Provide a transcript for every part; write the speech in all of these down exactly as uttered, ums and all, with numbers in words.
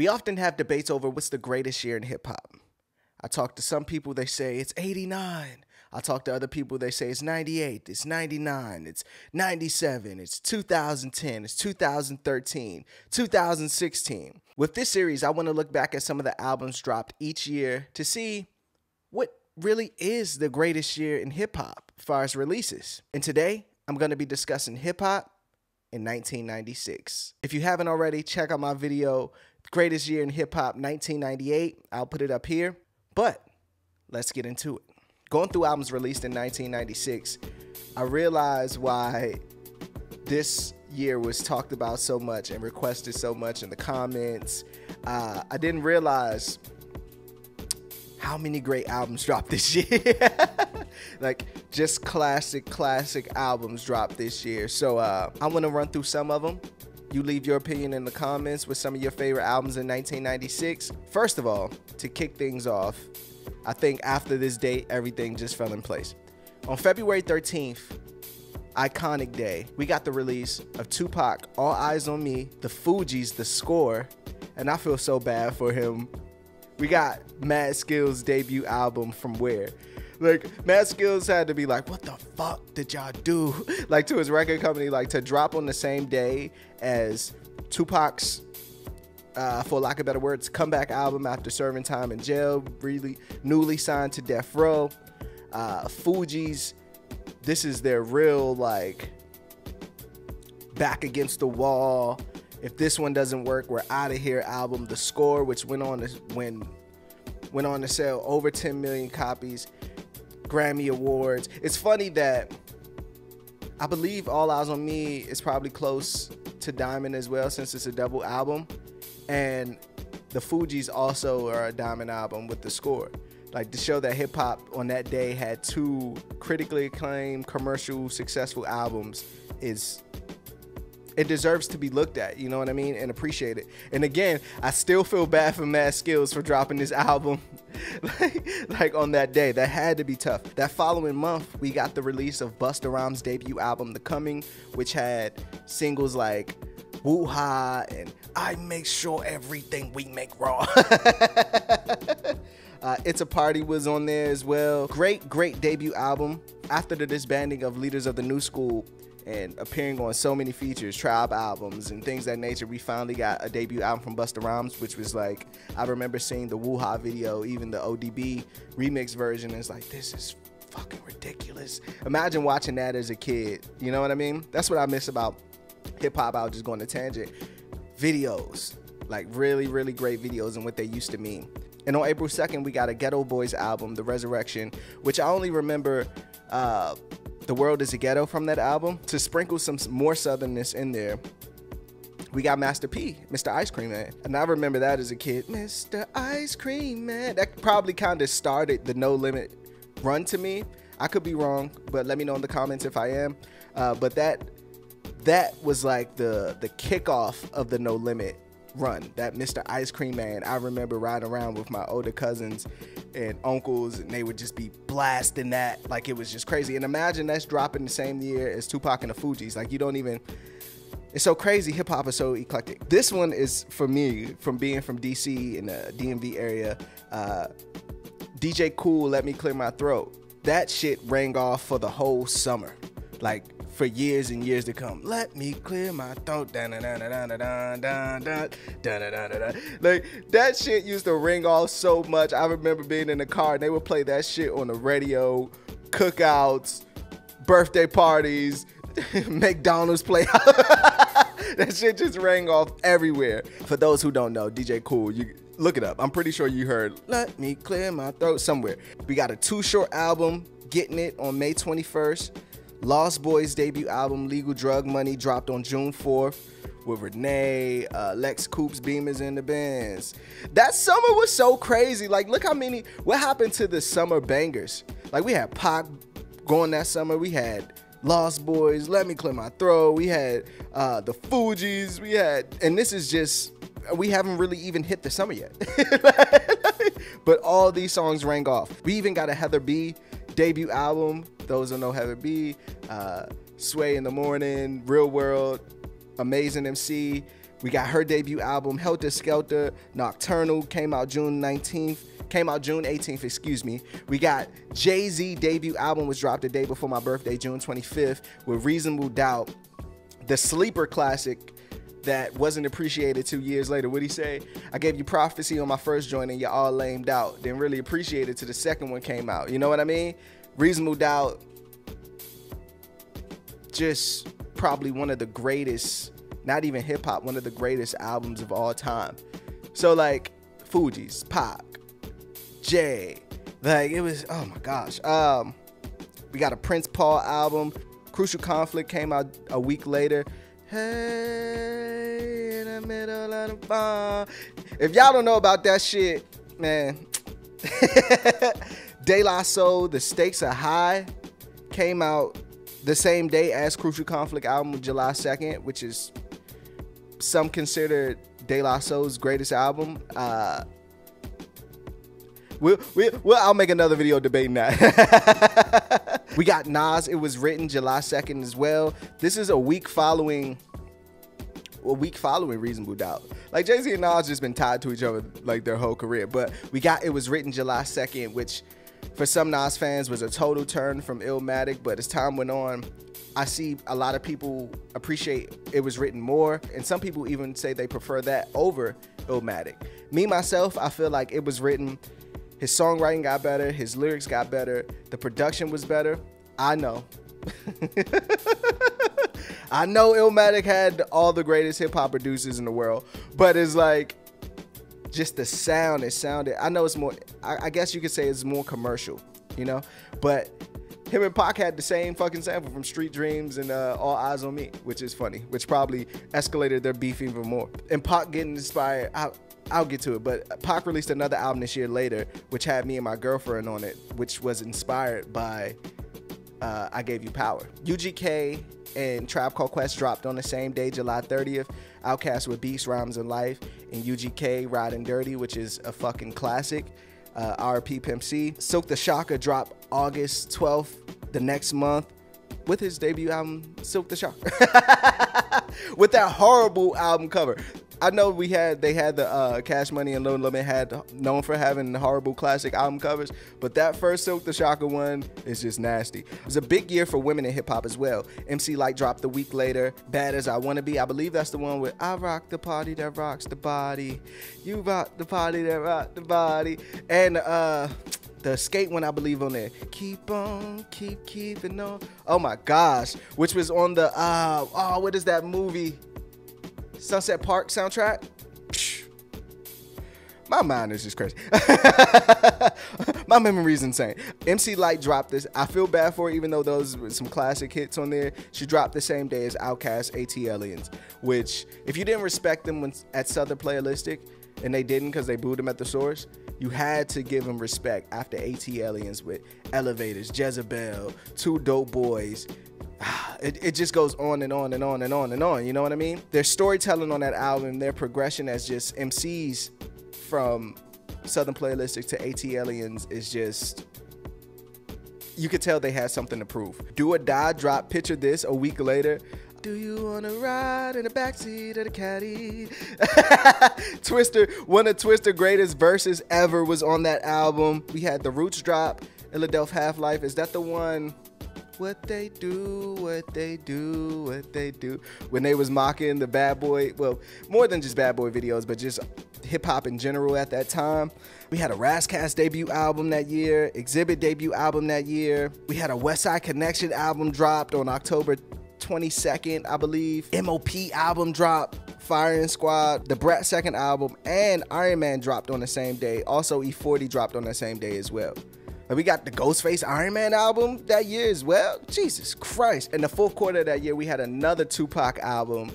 We often have debates over what's the greatest year in hip-hop. I talk to some people, they say it's eighty-nine. I talk to other people, they say it's ninety-eight, it's ninety-nine, it's ninety-seven, it's two thousand ten, it's two thousand thirteen, two thousand sixteen. With this series, I want to look back at some of the albums dropped each year to see what really is the greatest year in hip-hop as far as releases. And today, I'm going to be discussing hip-hop in nineteen ninety-six. If you haven't already, check out my video, Greatest Year in Hip-Hop nineteen ninety-eight. I'll put it up here, but let's get into it. Going through albums released in nineteen ninety-six, I realized why this year was talked about so much and requested so much in the comments. Uh, I didn't realize how many great albums dropped this year. Like, just classic, classic albums dropped this year. So uh, I want to run through some of them. You leave your opinion in the comments with some of your favorite albums in nineteen ninety-six. First of all, to kick things off, I think after this date, everything just fell in place. On February thirteenth, iconic day, we got the release of Tupac, All Eyes on Me, The Fugees, The Score, and I feel so bad for him. We got Mad Skillz' debut album, From Where. Like, Mad Skillz had to be like, what the fuck did y'all do? Like, to his record company, like, to drop on the same day as Tupac's, Uh, for lack of better words, comeback album after serving time in jail, really newly signed to Death Row. Uh, Fugees, this is their real, like, back against the wall. If this one doesn't work, we're out of here album. The Score, which went on to win, went on to sell over ten million copies, Grammy Awards. It's funny that I believe All Eyes on Me is probably close to Diamond as well, since it's a double album. And the Fugees also are a diamond album with The Score. Like, to show that hip hop on that day had two critically acclaimed, commercial, successful albums is, it deserves to be looked at, you know what I mean? And appreciated. And again, I still feel bad for Mad Skillz for dropping this album like, like on that day. That had to be tough. That following month, we got the release of Busta Rhymes' debut album, The Coming, which had singles like Woo-ha and I Make Sure Everything We Make Raw. uh, It's a Party was on there as well. Great, great debut album. After the disbanding of leaders of the new school and appearing on so many features, Tribe albums and things of that nature, we finally got a debut album from Busta Rhymes, which was like, I remember seeing the Woo-ha video, even the O D B remix version. It's like, this is fucking ridiculous. Imagine watching that as a kid, you know what I mean? That's what I miss about hip-hop. I'll just go on a tangent. Videos, like really, really great videos and what they used to mean. And on April second, we got a Ghetto Boys album, The Resurrection, which I only remember uh, The World Is a Ghetto from that album. To sprinkle some more southernness in there, we got Master P, Mister Ice Cream Man. And I remember that as a kid, Mister Ice Cream Man. That probably kind of started the No Limit run to me. I could be wrong, but let me know in the comments if I am. Uh, but that... That was like the the kickoff of the No Limit run. That Mister Ice Cream Man, I remember riding around with my older cousins and uncles, and they would just be blasting that like it was just crazy. And imagine that's dropping the same year as Tupac and the Fugees. Like, you don't even, it's so crazy. Hip hop is so eclectic. This one is, for me, from being from D C in the D M V area, uh, D J Kool, Let Me Clear My Throat. That shit rang off for the whole summer. Like, for years and years to come. Let me clear my throat. Dun, dun, dun, dun, dun, dun, dun, dun, dun, dun, dun. Like, that shit used to ring off so much. I remember being in the car and they would play that shit on the radio, cookouts, birthday parties, McDonald's play. That shit just rang off everywhere. For those who don't know, D J Kool, you look it up. I'm pretty sure you heard Let Me Clear My Throat somewhere. We got a Too Short album, Getting It, on May twenty-first. Lost Boys' debut album, Legal Drug Money, dropped on June fourth with Renee, uh, Lex Coop's Beamers in the Benz. That summer was so crazy. Like, look how many, what happened to the summer bangers? Like, we had Pac going that summer. We had Lost Boys, Let Me Clear My Throat. We had uh, the Fugees. We had, and this is just, we haven't really even hit the summer yet. But all these songs rang off. We even got a Heather B debut album. Those who know Heather B, uh, Sway in the Morning, Real World, Amazing M C. We got her debut album, Helter Skelter Nocturnal, came out June nineteenth. Came out June eighteenth, excuse me. We got Jay-Z debut album, was dropped the day before my birthday, June twenty-fifth, with Reasonable Doubt, the sleeper classic that wasn't appreciated two years later. What'd he say? I gave you prophecy on my first joint and you're all lamed out. Didn't really appreciate it till the second one came out. You know what I mean? Reasonable Doubt, just probably one of the greatest, not even hip hop, one of the greatest albums of all time. So like Fugees, Pop, Jay, like it was, oh my gosh. Um, we got a Prince Paul album. Crucial Conflict came out a week later. Hey, in the middle of the bomb. If y'all don't know about that shit, man. De La Soul, The Stakes Are High, came out the same day as Crucial Conflict album, July second, which is some consider De La Soul's greatest album. Uh, We'll, we'll, we'll, I'll make another video debating that. We got Nas, It Was Written, July second as well. This is a week following, a week following Reasonable Doubt. Like Jay-Z and Nas just been tied to each other like their whole career. But we got It Was Written July second, which for some Nas fans was a total turn from Illmatic. But as time went on, I see a lot of people appreciate It Was Written more. And some people even say they prefer that over Illmatic. Me, myself, I feel like It Was Written, his songwriting got better, his lyrics got better, the production was better. I know. I know Illmatic had all the greatest hip-hop producers in the world, but it's like, just the sound, it sounded, I know it's more, I, I guess you could say it's more commercial, you know? But him and Pac had the same fucking sample from Street Dreams and uh, All Eyes on Me, which is funny, which probably escalated their beef even more. And Pac getting inspired, I, I'll get to it, but Pac released another album this year later, which had Me and My Girlfriend on it, which was inspired by uh, I Gave You Power. U G K and Tribe Called Quest dropped on the same day, July thirtieth. Outkast with Beats, Rhymes, and Life, and U G K, Riding Dirty, which is a fucking classic. Uh, R P Pimp C. Silkk the Shocker dropped August twelfth, the next month, with his debut album, Silkk the Shocker. With that horrible album cover. I know we had, they had the uh, Cash Money and No Limit had known for having horrible classic album covers, but that first Silkk the Shocker one is just nasty. It was a big year for women in hip hop as well. M C Lyte dropped the week later, Bad As I Wanna Be. I believe that's the one with I rock the party that rocks the body, you rock the party that rock the body, and uh, the skate one I believe on there. Keep on, keep keeping on. Oh my gosh, which was on the uh, oh what is that movie? Sunset Park soundtrack. My mind is just crazy. My memory is insane. M C Lyte dropped this. I feel bad for her, even though those were some classic hits on there. She dropped the same day as Outkast, ATLiens, which if you didn't respect them when, at Southern Playalistic, and they didn't because they booed them at the source, you had to give them respect after ATLiens with Elevators, Jezebel, Two Dope Boys. It, it just goes on and on and on and on and on, you know what I mean? Their storytelling on that album, their progression as just M Cs from Southern Playalistic to ATLiens is just, you could tell they had something to prove. Do or Die drop Picture This a week later. Do you wanna ride in the backseat of the caddy? Twister, one of Twister's greatest verses ever was on that album. We had The Roots drop, Illadelph Half-Life. Is that the one? What they do, what they do, what they do. When they was mocking the bad boy, well, more than just bad boy videos, but just hip hop in general at that time. We had a Razzcast debut album that year, Exhibit debut album that year. We had a Westside Connection album dropped on October twenty-second, I believe. M O P album dropped, Firing Squad, the Brat second album, and Iron Man dropped on the same day. Also, E forty dropped on that same day as well. And we got the Ghostface Iron Man album that year as well. Jesus Christ. In the fourth quarter of that year, we had another Tupac album,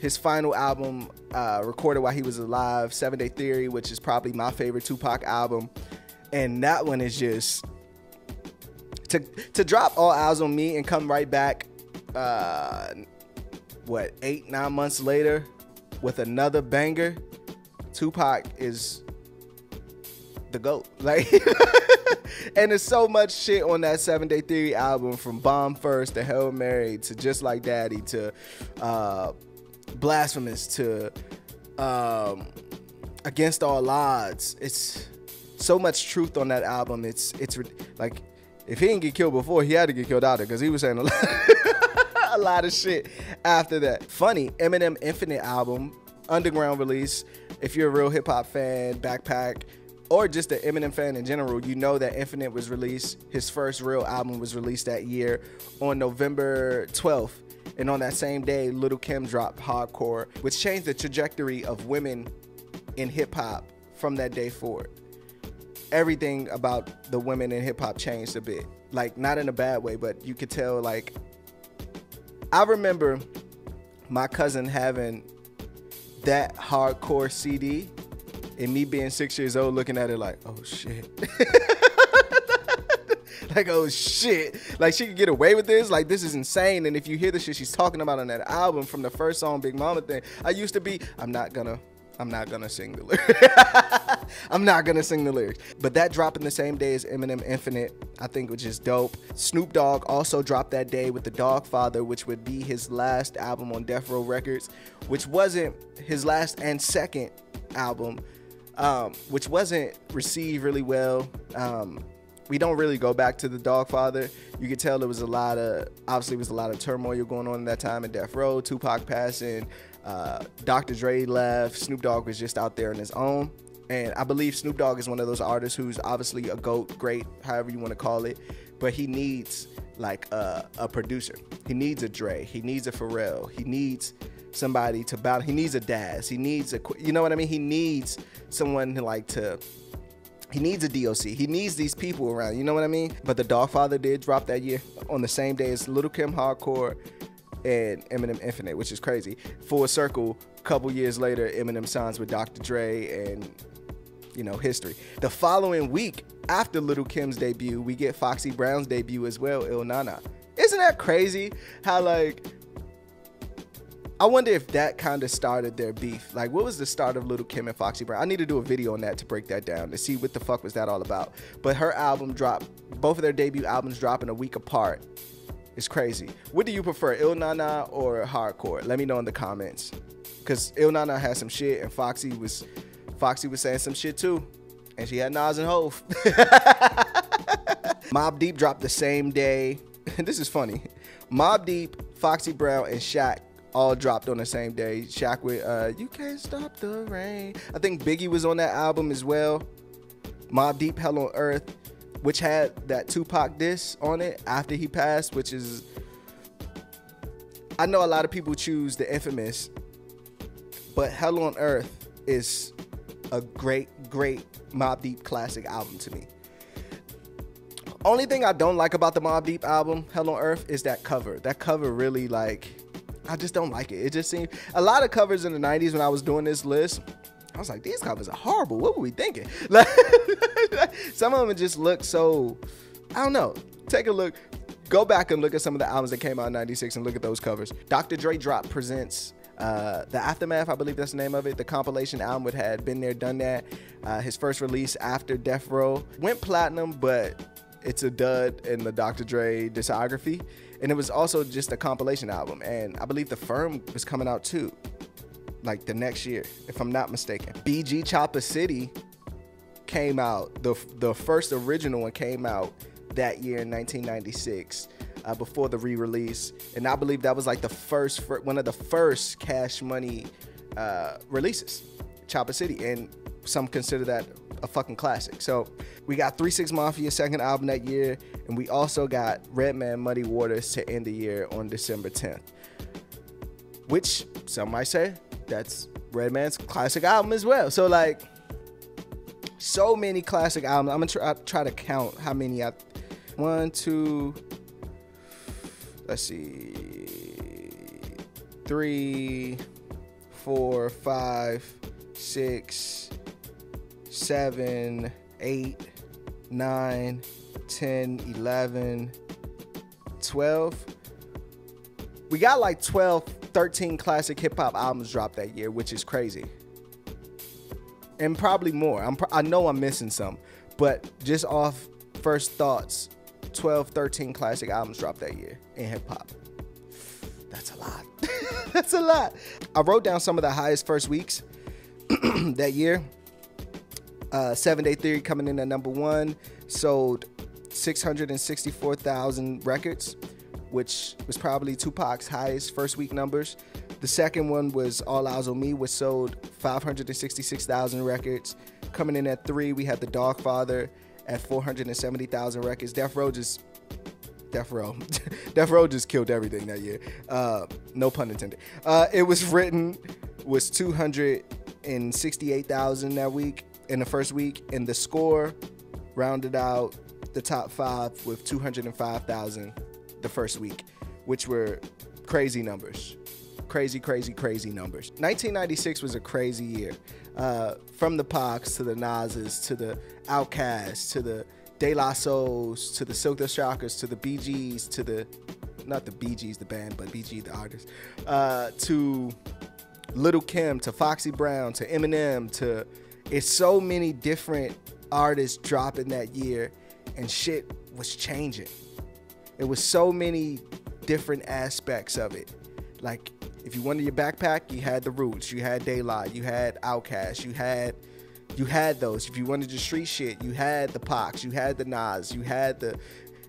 his final album uh, recorded while he was alive, seven day theory, which is probably my favorite Tupac album. And that one is just, to, to drop All Eyes on Me and come right back, uh, what, eight, nine months later with another banger, Tupac is the GOAT. Like... And there's so much shit on that seven day theory album, from Bomb First to Hail Mary to Just Like Daddy to uh, blasphemous, to um, against all odds. It's so much truth on that album. It's it's like, if he didn't get killed before, he had to get killed out there, because he was saying a lot, a lot of shit after that. Funny, Eminem Infinite album, underground release. If you're a real hip hop fan, backpack, or just an Eminem fan in general, you know that Infinite was released. His first real album was released that year on November twelfth. And on that same day, Lil' Kim dropped Hardcore, which changed the trajectory of women in hip hop from that day forward. Everything about the women in hip hop changed a bit. Like, not in a bad way, but you could tell, like, I remember my cousin having that Hardcore C D. And me being six years old looking at it like, oh shit. Like, oh shit. Like, she could get away with this? Like, this is insane. And if you hear the shit she's talking about on that album, from the first song, Big Mama Thing, I used to be, I'm not gonna, I'm not gonna sing the lyrics. I'm not gonna sing the lyrics. But that dropped in the same day as Eminem Infinite, I think, which is dope. Snoop Dogg also dropped that day with The Dogfather, which would be his last album on Death Row Records, which wasn't his last and second album. Um, which wasn't received really well. Um, we don't really go back to The Dogfather. You could tell there was a lot of, obviously, it was a lot of turmoil going on at that time in Death Row. Tupac passing, uh, Doctor Dre left, Snoop Dogg was just out there on his own. And I believe Snoop Dogg is one of those artists who's obviously a GOAT, great, however you want to call it, but he needs like a, a producer. He needs a Dre, he needs a Pharrell, he needs somebody to battle. He needs a Daz. He needs a, you know what I mean? He needs someone to like to, he needs a D O C. He needs these people around, you know what I mean? But The Dogfather did drop that year on the same day as Lil' Kim Hardcore and Eminem Infinite, which is crazy. Full circle, couple years later, Eminem signs with Doctor Dre and, you know, history. The following week after Lil' Kim's debut, we get Foxy Brown's debut as well, Ill Na Na. Isn't that crazy how, like, I wonder if that kind of started their beef. Like, what was the start of Lil' Kim and Foxy Brown? I need to do a video on that to break that down, to see what the fuck was that all about. But her album dropped, both of their debut albums dropping a week apart. It's crazy. What do you prefer, Ill Na Na or Hardcore? Let me know in the comments. Because Ill Na Na had some shit, and Foxy was, Foxy was saying some shit too. And she had Nas and Hov. Mobb Deep dropped the same day. This is funny. Mobb Deep, Foxy Brown, and Shaq all dropped on the same day. Shaq with uh, You Can't Stop the Rain. I think Biggie was on that album as well. Mobb Deep, Hell on Earth, which had that Tupac diss on it after he passed, which is, I know a lot of people choose the infamous, but Hell on Earth is a great, great Mobb Deep classic album to me. Only thing I don't like about the Mobb Deep album, Hell on Earth, is that cover. That cover really, like, I just don't like it. It just seemed, a lot of covers in the nineties when I was doing this list, I was like, these covers are horrible. What were we thinking? Like, some of them just look so, I don't know. Take a look. Go back and look at some of the albums that came out in ninety-six and look at those covers. Doctor Dre Drop presents uh, The Aftermath, I believe that's the name of it. The compilation album that had Been There, Done That. Uh, his first release after Death Row. Went platinum, but it's a dud in the Doctor Dre discography. And it was also just a compilation album. And I believe The Firm was coming out too, like the next year, if I'm not mistaken. B G Chopper City came out, the, the first original one came out that year in nineteen ninety-six, uh, before the re-release. And I believe that was like the first, one of the first Cash Money uh, releases, Chopper City. And some consider that a fucking classic. So we got three six Mafia's second album that year, and we also got Redman Muddy Waters to end the year on December tenth, which some might say that's Redman's classic album as well. So, like, so many classic albums. I'm gonna try, try to count how many I, one, two, let's see, three, four, five, six, seven, eight, nine, ten, eleven, twelve. We got like twelve, thirteen classic hip hop albums dropped that year, which is crazy. And probably more. I'm, I know I'm missing some, but just off first thoughts, twelve, thirteen classic albums dropped that year in hip hop. That's a lot. That's a lot. I wrote down some of the highest first weeks that year. Uh, seven Day Theory coming in at number one, sold six hundred sixty-four thousand records, which was probably Tupac's highest first week numbers. The second one was All Eyes on Me, which sold five hundred sixty-six thousand records. Coming in at three, we had The Dogfather at four hundred seventy thousand records. Death Row just, Death Row, Death Row just killed everything that year. Uh, no pun intended. Uh, It Was Written was two hundred sixty-eight thousand that week, in the first week, and The Score rounded out the top five with two hundred five thousand the first week, which were crazy numbers. Crazy, crazy, crazy numbers. nineteen ninety-six was a crazy year. Uh, from the Pacs to the Nas's to the Outkast to the De La Souls to the Silkk the Shockers to the B Gs to the, not the B Gs the band, but B G the artist, uh, to Lil' Kim, to Foxy Brown, to Eminem, to, it's so many different artists dropping that year, and shit was changing. It was so many different aspects of it. Like, if you wanted your backpack, you had The Roots, you had De La, you had Outkast, you had you had those. If you wanted your street shit, you had the Pacs, you had the Nas, you had the,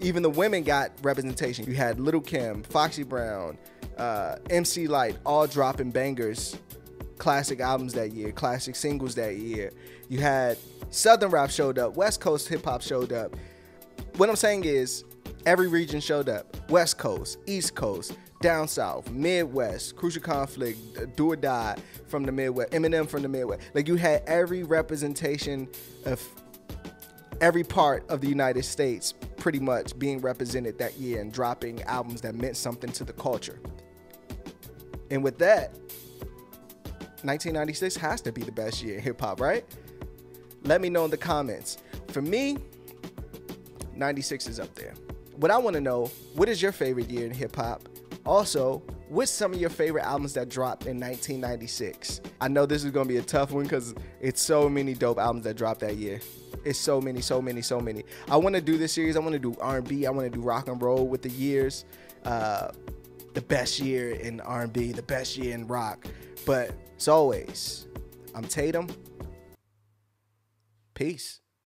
even the women got representation. You had Lil' Kim, Foxy Brown, uh, M C Lyte, all dropping bangers, classic albums that year, classic singles that year. You had Southern rap showed up, West Coast hip hop showed up. What I'm saying is, every region showed up. West Coast, East Coast, down south, Midwest, Crucial Conflict, Do or Die from the Midwest, Eminem from the Midwest. Like, you had every representation of every part of the United States pretty much being represented that year and dropping albums that meant something to the culture. And with that, nineteen ninety-six has to be the best year in hip hop, right? Let me know in the comments. For me, ninety-six is up there. What I want to know, what is your favorite year in hip hop? Also, what's some of your favorite albums that dropped in nineteen ninety-six? I know this is going to be a tough one because it's so many dope albums that dropped that year. It's so many, so many, so many. I want to do this series. I want to do R and B. I want to do rock and roll with the years. Uh, the best year in R and B, the best year in rock. But as always, I'm Tatum. Peace.